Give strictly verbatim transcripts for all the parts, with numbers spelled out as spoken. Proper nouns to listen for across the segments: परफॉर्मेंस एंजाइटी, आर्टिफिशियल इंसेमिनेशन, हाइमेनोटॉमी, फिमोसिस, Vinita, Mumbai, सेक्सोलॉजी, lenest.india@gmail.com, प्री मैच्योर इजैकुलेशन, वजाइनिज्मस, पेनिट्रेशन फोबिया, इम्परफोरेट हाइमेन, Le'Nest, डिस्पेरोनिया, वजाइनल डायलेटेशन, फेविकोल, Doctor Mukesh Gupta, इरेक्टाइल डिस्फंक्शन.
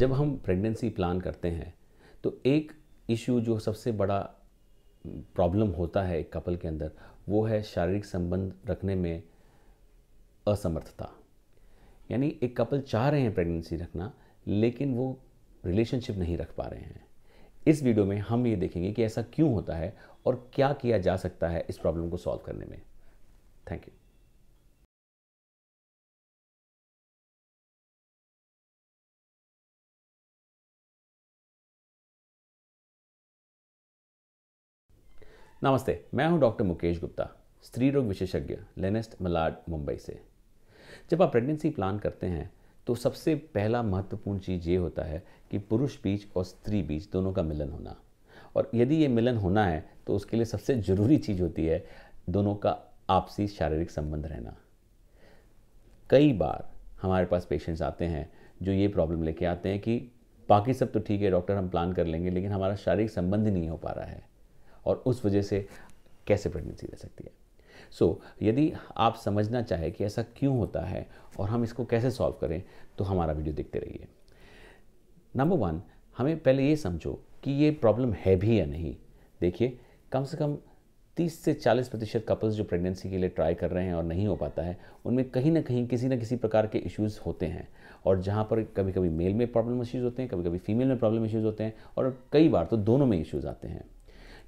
जब हम pregnancy plan करते हैं तो एक इशू जो सबसे बड़ा प्रॉब्लम होता है एक कपल के अंदर वो है शारीरिक संबंध रखने में असमर्थता। यानी एक कपल चाह रहे हैं प्रेगनेंसी रखना लेकिन वो रिलेशनशिप नहीं रख पा रहे हैं। इस वीडियो में हम ये देखेंगे कि ऐसा क्यों होता है और क्या किया जा सकता है इस प्रॉब्लम को सॉल्व करने में। Thank you. नमस्ते, मैं हूं डॉक्टर मुकेश गुप्ता, स्त्री रोग विशेषज्ञ, लेनेस्ट मलाड मुंबई से। जब आप प्रेगनेंसी प्लान करते हैं तो सबसे पहला महत्वपूर्ण चीज़ ये होता है कि पुरुष बीज और स्त्री बीज दोनों का मिलन होना, और यदि ये मिलन होना है तो उसके लिए सबसे ज़रूरी चीज़ होती है दोनों का आपसी शारीरिक संबंध रहना। कई बार हमारे पास पेशेंट्स आते हैं जो ये प्रॉब्लम लेके आते हैं कि बाकी सब तो ठीक है डॉक्टर, हम प्लान कर लेंगे, लेकिन हमारा शारीरिक संबंध नहीं हो पा रहा है और उस वजह से कैसे प्रेगनेंसी रह सकती है। सो so, यदि आप समझना चाहे कि ऐसा क्यों होता है और हम इसको कैसे सॉल्व करें तो हमारा वीडियो देखते रहिए। नंबर वन, हमें पहले ये समझो कि ये प्रॉब्लम है भी या नहीं। देखिए, कम से कम तीस से चालीस प्रतिशत कपल्स जो प्रेगनेंसी के लिए ट्राई कर रहे हैं और नहीं हो पाता है, उनमें कहीं ना कहीं किसी ना किसी प्रकार के इश्यूज़ होते हैं, और जहाँ पर कभी कभी मेल में प्रॉब्लम इश्यूज़ होते हैं, कभी कभी फीमेल में प्रॉब्लम इश्यूज़ होते हैं, और कई बार तो दोनों में इश्यूज़ आते हैं।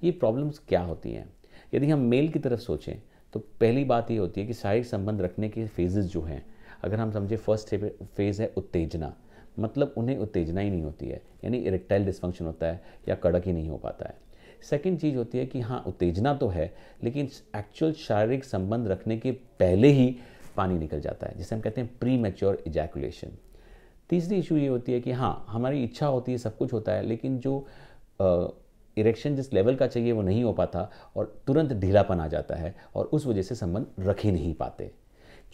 ये प्रॉब्लम्स क्या होती हैं? यदि हम मेल की तरफ सोचें तो पहली बात ये होती है कि शारीरिक संबंध रखने के फेजेस जो हैं, अगर हम समझें फर्स्ट फेज़ है उत्तेजना, मतलब उन्हें उत्तेजना ही नहीं होती है, यानी इरेक्टाइल डिस्फंक्शन होता है या कड़क ही नहीं हो पाता है। सेकंड चीज़ होती है कि हाँ उत्तेजना तो है लेकिन एक्चुअल शारीरिक संबंध रखने के पहले ही पानी निकल जाता है, जिसे हम कहते हैं प्री मैच्योर इजैकुलेशन। तीसरी इशू ये होती है कि हाँ हमारी इच्छा होती है, सब कुछ होता है, लेकिन जो आ, इरेक्शन जिस लेवल का चाहिए वो नहीं हो पाता और तुरंत ढीलापन आ जाता है और उस वजह से संबंध रख ही नहीं पाते।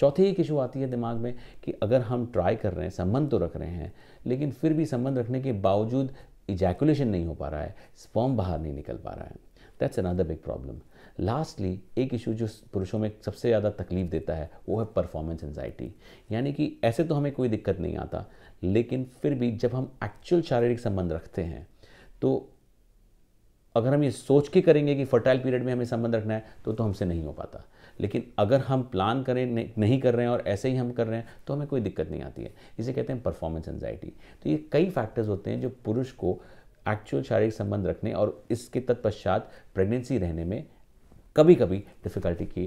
चौथी एक इशू आती है दिमाग में कि अगर हम ट्राई कर रहे हैं, संबंध तो रख रहे हैं, लेकिन फिर भी संबंध रखने के बावजूद इजैकुलेशन नहीं हो पा रहा है, स्पर्म बाहर नहीं निकल पा रहा है। That's another big problem. Lastly एक इशू जो पुरुषों में सबसे ज़्यादा तकलीफ देता है वो है परफॉर्मेंस एंजाइटी, यानी कि ऐसे तो हमें कोई दिक्कत नहीं आता लेकिन फिर भी जब हम एक्चुअल शारीरिक संबंध रखते हैं तो अगर हम ये सोच के करेंगे कि फर्टाइल पीरियड में हमें संबंध रखना है तो तो हमसे नहीं हो पाता, लेकिन अगर हम प्लान करें नहीं कर रहे हैं और ऐसे ही हम कर रहे हैं तो हमें कोई दिक्कत नहीं आती है। इसे कहते हैं परफॉर्मेंस एंजाइटी। तो ये कई फैक्टर्स होते हैं जो पुरुष को एक्चुअल शारीरिक संबंध रखने और इसके तत्पश्चात प्रेगनेंसी रहने में कभी कभी डिफ़िकल्टी की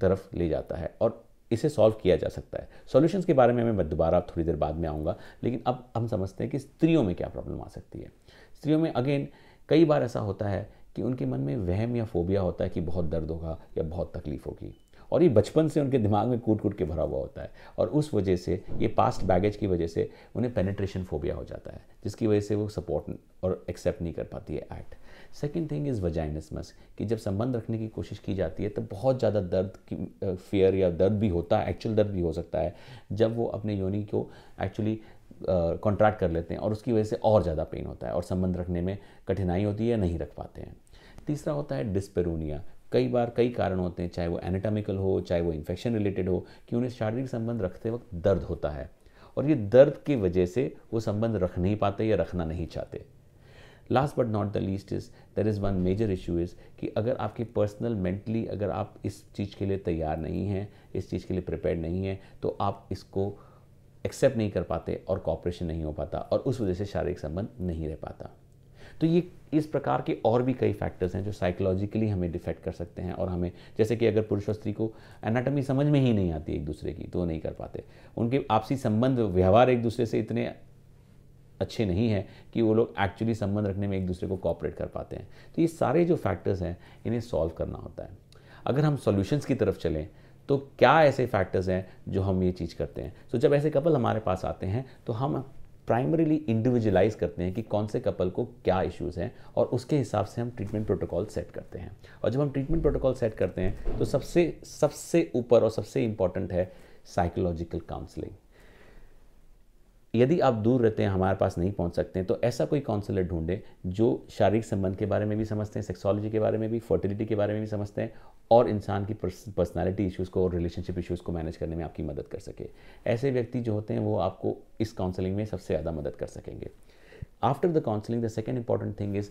तरफ ले जाता है, और इसे सॉल्व किया जा सकता है। सॉल्यूशंस के बारे में मैं दोबारा थोड़ी देर बाद में आऊँगा, लेकिन अब हम समझते हैं कि स्त्रियों में क्या प्रॉब्लम आ सकती है। स्त्रियों में अगेन कई बार ऐसा होता है कि उनके मन में वहम या फोबिया होता है कि बहुत दर्द होगा या बहुत तकलीफ होगी, और ये बचपन से उनके दिमाग में कूट कूट के भरा हुआ होता है, और उस वजह से ये पास्ट बैगेज की वजह से उन्हें पेनिट्रेशन फोबिया हो जाता है, जिसकी वजह से वो सपोर्ट और एक्सेप्ट नहीं कर पाती है act. Second thing is वजाइनिज्मस, कि जब संबंध रखने की कोशिश की जाती है तो बहुत ज़्यादा दर्द की फियर या दर्द भी होता है, एक्चुअल दर्द भी हो सकता है जब वो अपने योनि को एक्चुअली कॉन्ट्रैक्ट uh, कर लेते हैं, और उसकी वजह से और ज़्यादा पेन होता है और संबंध रखने में कठिनाई होती है, नहीं रख पाते हैं। तीसरा होता है डिस्पेरोनिया। कई बार कई कारण होते हैं, चाहे वो एनाटॉमिकल हो, चाहे वो इन्फेक्शन रिलेटेड हो, कि उन्हें शारीरिक संबंध रखते वक्त दर्द होता है, और ये दर्द की वजह से वो संबंध रख नहीं पाते या रखना नहीं चाहते। Last but not the least is there is one major issue is कि अगर आपके पर्सनल मेंटली अगर आप इस चीज़ के लिए तैयार नहीं हैं, इस चीज़ के लिए प्रिपेयर नहीं है, तो आप इसको एक्सेप्ट नहीं कर पाते और कॉपरेशन नहीं हो पाता, और उस वजह से शारीरिक संबंध नहीं रह पाता। तो ये इस प्रकार के और भी कई फैक्टर्स हैं जो साइकोलॉजिकली हमें डिफेक्ट कर सकते हैं, और हमें जैसे कि अगर पुरुष और स्त्री को एनाटॉमी समझ में ही नहीं आती एक दूसरे की तो वो नहीं कर पाते, उनके आपसी संबंध व्यवहार एक दूसरे से इतने अच्छे नहीं हैं कि वो लोग एक्चुअली संबंध रखने में एक दूसरे को कॉपरेट कर पाते हैं। तो ये सारे जो फैक्टर्स हैं इन्हें सॉल्व करना होता है। अगर हम सॉल्यूशंस की तरफ चलें तो क्या ऐसे फैक्टर्स हैं जो हम ये चीज़ करते हैं? तो so, जब ऐसे कपल हमारे पास आते हैं तो हम प्राइमरीली इंडिविजुअलाइज करते हैं कि कौन से कपल को क्या इश्यूज़ हैं, और उसके हिसाब से हम ट्रीटमेंट प्रोटोकॉल सेट करते हैं। और जब हम ट्रीटमेंट प्रोटोकॉल सेट करते हैं तो सबसे सबसे ऊपर और सबसे इम्पॉर्टेंट है साइकोलॉजिकल काउंसलिंग। यदि आप दूर रहते हैं, हमारे पास नहीं पहुँच सकते हैं, तो ऐसा कोई काउंसलर ढूंढें जो शारीरिक संबंध के बारे में भी समझते हैं, सेक्सोलॉजी के बारे में भी, फर्टिलिटी के बारे में भी समझते हैं, और इंसान की पर्सनालिटी इश्यूज़ को और रिलेशनशिप इश्यूज़ को मैनेज करने में आपकी मदद कर सके। ऐसे व्यक्ति जो होते हैं वो आपको इस काउंसलिंग में सबसे ज़्यादा मदद कर सकेंगे। After the counselling the second important thing is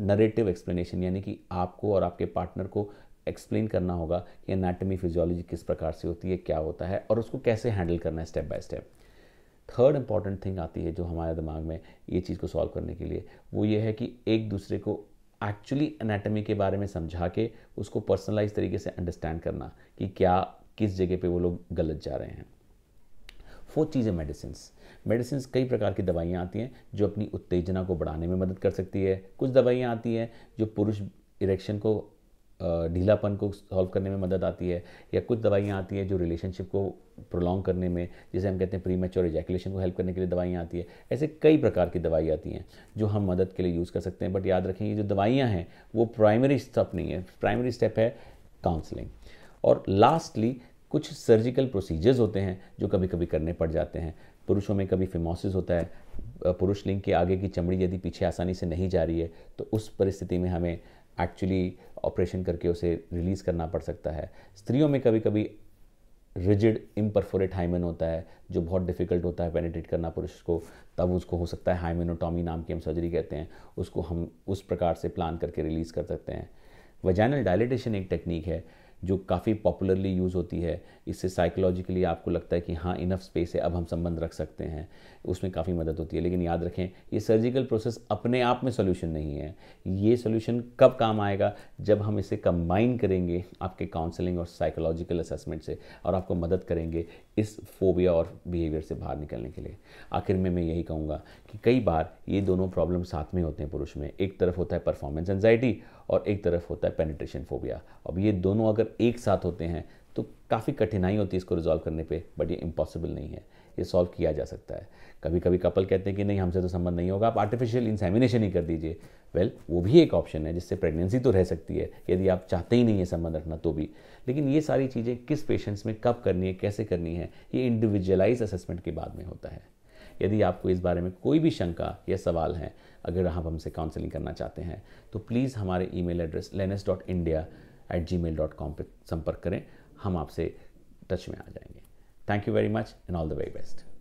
narrative explanation, यानी कि आपको और आपके पार्टनर को एक्सप्लेन करना होगा कि एनाटॉमी फिजियोलॉजी किस प्रकार से होती है, क्या होता है और उसको कैसे हैंडल करना है step by step. Third important thing आती है जो हमारे दिमाग में ये चीज़ को सॉल्व करने के लिए, वो ये है कि एक दूसरे को एक्चुअली एनाटॉमी के बारे में समझा के उसको पर्सनलाइज तरीके से अंडरस्टैंड करना कि क्या किस जगह पे वो लोग गलत जा रहे हैं। फोर्थ चीज़ है मेडिसिन्स। मेडिसिन्स कई प्रकार की दवाइयाँ आती हैं जो अपनी उत्तेजना को बढ़ाने में मदद कर सकती है। कुछ दवाइयाँ आती हैं जो पुरुष इरेक्शन को, ढीलापन को सॉल्व करने में मदद आती है, या कुछ दवाइयाँ आती हैं जो रिलेशनशिप को प्रोलॉन्ग करने में, जैसे हम कहते हैं प्रीमैच्योर इजैकुलेशन को हेल्प करने के लिए दवाइयाँ आती है। ऐसे कई प्रकार की दवाइयाँ आती हैं जो हम मदद के लिए यूज़ कर सकते हैं। बट याद रखें ये जो दवाइयाँ हैं वो प्राइमरी स्टेप नहीं है, प्राइमरी स्टेप है काउंसलिंग। और लास्टली कुछ सर्जिकल प्रोसीजर्स होते हैं जो कभी कभी करने पड़ जाते हैं। पुरुषों में कभी फिमोसिस होता है, पुरुष लिंग के आगे की चमड़ी यदि पीछे आसानी से नहीं जा रही है तो उस परिस्थिति में हमें एक्चुअली ऑपरेशन करके उसे रिलीज़ करना पड़ सकता है। स्त्रियों में कभी कभी रिजिड इम्परफोरेट हाइमेन होता है जो बहुत डिफ़िकल्ट होता है पेनिट्रेट करना पुरुष को, तब उसको हो सकता है हाइमेनोटॉमी नाम की हम सर्जरी कहते हैं, उसको हम उस प्रकार से प्लान करके रिलीज़ कर सकते हैं। वजाइनल डायलेटेशन एक टेक्निक है जो काफ़ी पॉपुलरली यूज़ होती है। इससे साइकोलॉजिकली आपको लगता है कि हाँ इनफ स्पेस है, अब हम संबंध रख सकते हैं, उसमें काफ़ी मदद होती है। लेकिन याद रखें ये सर्जिकल प्रोसेस अपने आप में सॉल्यूशन नहीं है। ये सॉल्यूशन कब काम आएगा जब हम इसे कंबाइन करेंगे आपके काउंसलिंग और साइकोलॉजिकल असेसमेंट से और आपको मदद करेंगे इस फोबिया और बिहेवियर से बाहर निकलने के लिए। आखिर में मैं यही कहूँगा कि कई बार ये दोनों प्रॉब्लम साथ में होते हैं पुरुष में। एक तरफ होता है परफॉर्मेंस एंजाइटी और एक तरफ होता है पेनिट्रेशन फोबिया। अब ये दोनों अगर एक साथ होते हैं तो काफ़ी कठिनाई होती है इसको रिजॉल्व करने पे, बट ये इम्पॉसिबल नहीं है, ये सॉल्व किया जा सकता है। कभी कभी कपल कहते हैं कि नहीं हमसे तो संबंध नहीं होगा, आप आर्टिफिशियल इंसेमिनेशन ही कर दीजिए। वेल well, वो भी एक ऑप्शन है जिससे प्रेगनेंसी तो रह सकती है यदि आप चाहते ही नहीं है संबंध रखना तो भी। लेकिन ये सारी चीज़ें किस पेशेंट्स में कब करनी है, कैसे करनी है, ये इंडिविजुअलाइज असेसमेंट के बाद में होता है। यदि आपको इस बारे में कोई भी शंका या सवाल है, अगर आप हमसे काउंसलिंग करना चाहते हैं तो प्लीज़ हमारे email address lenest dot India at Gmail dot com पर संपर्क करें, हम आपसे टच में आ जाएंगे। Thank you very much and all the very best.